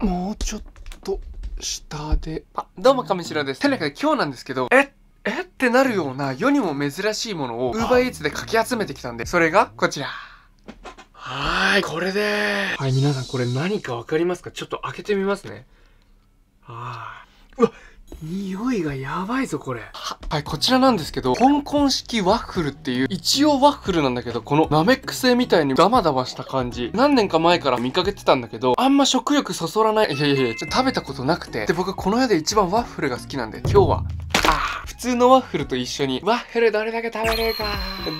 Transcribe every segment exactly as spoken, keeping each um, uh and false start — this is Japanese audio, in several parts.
もうちょっと下で。あ、どうも亀城です。てなわけで今日なんですけど、えっえってなるような世にも珍しいものを ウーバーイーツ でかき集めてきたんで、それがこちら。はーい、これでーす。はい、皆さんこれ何かわかりますか？ちょっと開けてみますね。あー、うわ、匂いがやばいぞこれ。は、はい、こちらなんですけど、香港式ワッフルっていう、一応ワッフルなんだけど、このナメック星みたいにダマダマした感じ、何年か前から見かけてたんだけど、あんま食欲そそらない。いやいやいや、食べたことなくて、で、僕この世で一番ワッフルが好きなんで、今日は普通のワッフルと一緒にワッフルどれだけ食べれるか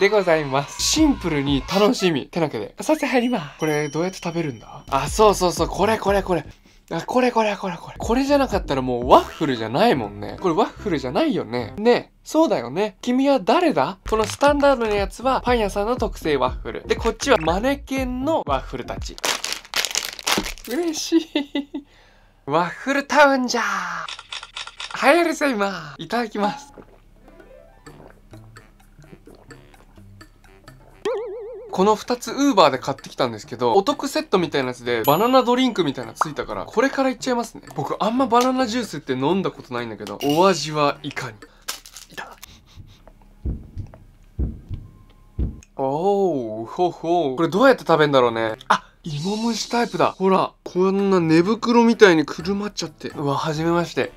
でございます。シンプルに楽しみ。てなわけで早速入ります。これどうやって食べるんだ？あ、そうそうそう、これこれこれ、あ、これこれこれこれ、これじゃなかったらもうワッフルじゃないもんね。これワッフルじゃないよね。ねえ、そうだよね。君は誰だ？このスタンダードのやつはパン屋さんの特製ワッフルで、こっちはマネケンのワッフルたち。嬉しい。ワッフルタウンじゃー。はやるぜ今。いただきます。このふたつ ウーバー で買ってきたんですけど、お得セットみたいなやつでバナナドリンクみたいなのついたから、これからいっちゃいますね。僕あんまバナナジュースって飲んだことないんだけど、お味はいかに？いた。おお、ほほう。これどうやって食べんだろうね。あ、芋蒸しタイプだ。ほら、こんな寝袋みたいにくるまっちゃって。うわ、はじめまして。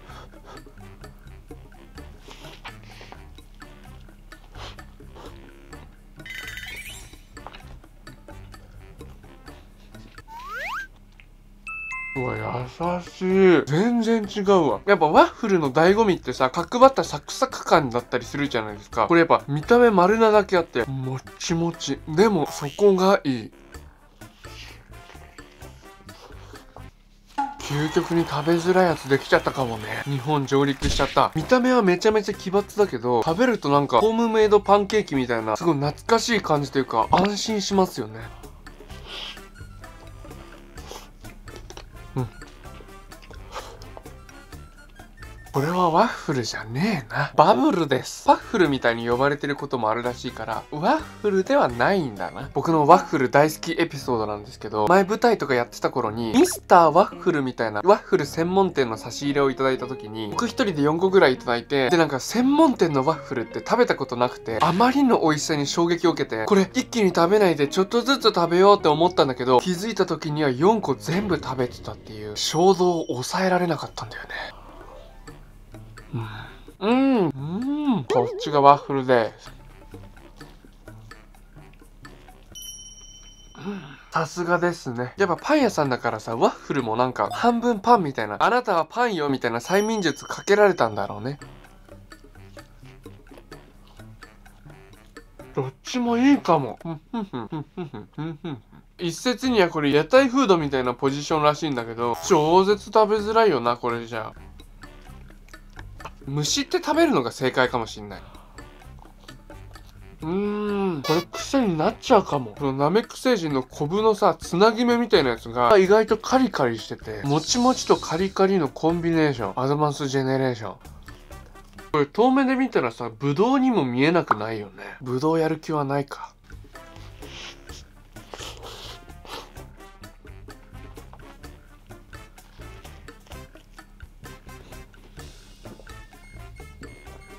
うわ、優しい。全然違うわ。やっぱワッフルの醍醐味ってさ、角張ったサクサク感だったりするじゃないですか。これやっぱ見た目丸なだけあって、もっちもち、でもそこがいい。究極に食べづらいやつできちゃったかもね。日本上陸しちゃった。見た目はめちゃめちゃ奇抜だけど、食べるとなんかホームメイドパンケーキみたいな、すごい懐かしい感じというか、安心しますよね。これはワッフルじゃねえな。バブルです。ワッフルみたいに呼ばれてることもあるらしいから、ワッフルではないんだな。僕のワッフル大好きエピソードなんですけど、前舞台とかやってた頃に、ミスターワッフルみたいなワッフル専門店の差し入れをいただいた時に、僕一人でよんこぐらいいただいて、でなんか専門店のワッフルって食べたことなくて、あまりの美味しさに衝撃を受けて、これ一気に食べないでちょっとずつ食べようって思ったんだけど、気づいた時にはよんこ全部食べてたっていう、衝動を抑えられなかったんだよね。うん、うん、こっちがワッフルです。さすがですね。やっぱパン屋さんだからさ、ワッフルもなんか半分パンみたいな、あなたはパンよみたいな催眠術かけられたんだろうね。どっちもいいかも。一説にはこれ屋台フードみたいなポジションらしいんだけど、超絶食べづらいよな、これじゃあ。虫って食べるのが正解かもしんない。うーん、これ癖になっちゃうかも。このナメック星人のコブのさ、つなぎ目みたいなやつが意外とカリカリしてて、もちもちとカリカリのコンビネーション、アドバンスジェネレーション。これ遠目で見たらさ、ブドウにも見えなくないよね。ブドウやる気はないか。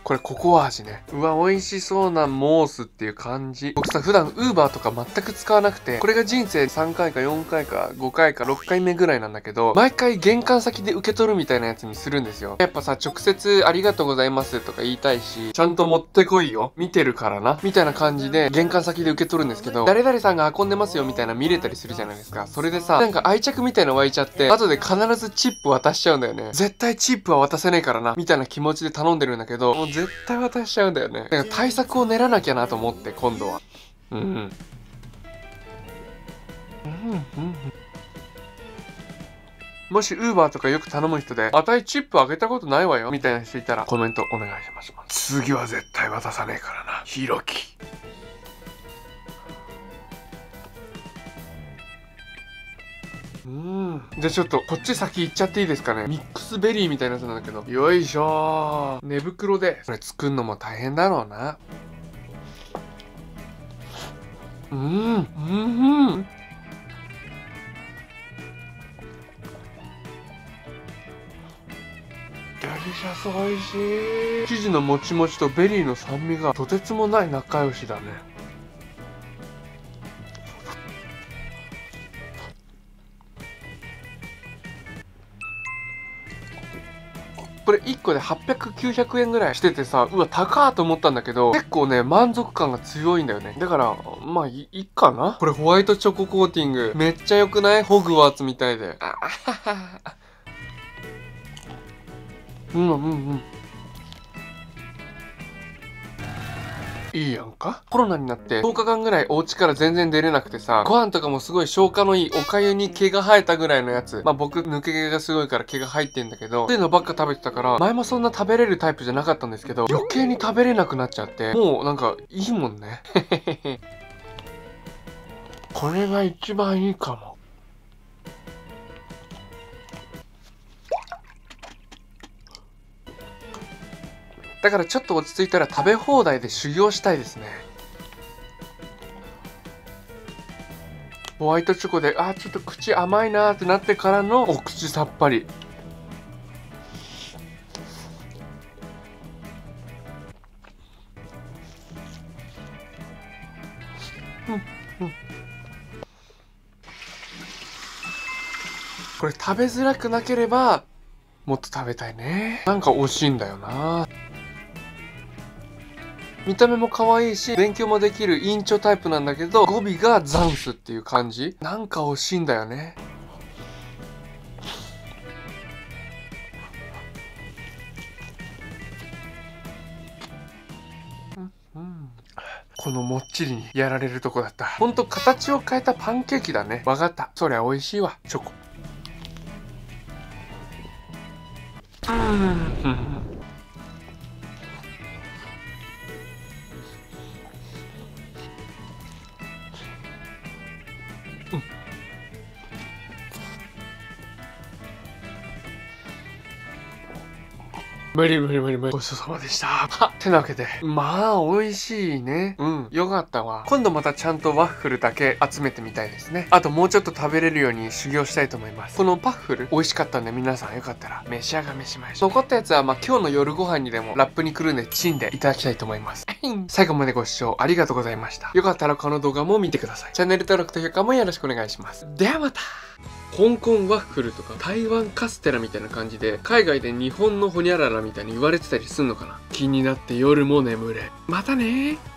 これココア味ね。うわ、美味しそうなモースっていう感じ。僕さ、普段 ウーバー とか全く使わなくて、これが人生さんかいかよんかいかごかいかろっかいめぐらいなんだけど、毎回玄関先で受け取るみたいなやつにするんですよ。やっぱさ、直接ありがとうございますとか言いたいし、ちゃんと持ってこいよ、見てるからな、みたいな感じで玄関先で受け取るんですけど、誰々さんが運んでますよみたいな見れたりするじゃないですか。それでさ、なんか愛着みたいな湧いちゃって、後で必ずチップ渡しちゃうんだよね。絶対チップは渡せねえからな、みたいな気持ちで頼んでるんだけど、もう絶対渡しちゃうんだよね。なんか対策を練らなきゃなと思って、今度は。うんうんうんうん。もし ウーバー とかよく頼む人で、あたいチップあげたことないわよみたいな人いたら、コメントお願いします。次は絶対渡さねえからな、ひろき。うん、じゃあちょっとこっち先行っちゃっていいですかね。ミックスベリーみたいなやつなんだけど、よいしょー。寝袋でこれ作るのも大変だろうな。うんうんうん。シャスおいしい。生地のもちもちとベリーの酸味がとてつもない仲良しだね。これいっこではっぴゃく、きゅうひゃくえんぐらいしててさ、うわ高ーと思ったんだけど、結構ね満足感が強いんだよね。だからまあ い, いっかな。これホワイトチョココーティングめっちゃ良くない？ホグワーツみたいで。ああうんうんうん、いいやんか。コロナになってとおかかんぐらいお家から全然出れなくてさ、ご飯とかもすごい消化のいいおかゆに毛が生えたぐらいのやつ。まあ僕抜け毛がすごいから毛が生えてんだけど、そういうのばっか食べてたから、前もそんな食べれるタイプじゃなかったんですけど、余計に食べれなくなっちゃって、もうなんかいいもんね。これが一番いいかも。だからちょっと落ち着いたら食べ放題で修行したいですね。ホワイトチョコで、あーちょっと口甘いなーってなってからのお口さっぱり。うんうん、これ食べづらくなければもっと食べたいね。なんか惜しいんだよな。見た目も可愛いし、勉強もできる委員長タイプなんだけど、語尾がザンスっていう感じ。なんか惜しいんだよね。このもっちりにやられるとこだった。ほんと形を変えたパンケーキだね。わかった。そりゃ美味しいわ。チョコ。うん。無理無理無理無理。ごちそうさまでした。はってなわけで。まあ、美味しいね。うん。よかったわ。今度またちゃんとワッフルだけ集めてみたいですね。あともうちょっと食べれるように修行したいと思います。このパッフル、美味しかったんで皆さんよかったら召し上がめしましょう。残ったやつはまあ今日の夜ご飯にでもラップにくるんでチンでいただきたいと思います。最後までご視聴ありがとうございました。よかったらこの動画も見てください。チャンネル登録と評価もよろしくお願いします。ではまた。香港ワッフルとか台湾カステラみたいな感じで、海外で日本のホニャララみたいに言われてたりすんのかな。気になって夜も眠れ。またねー。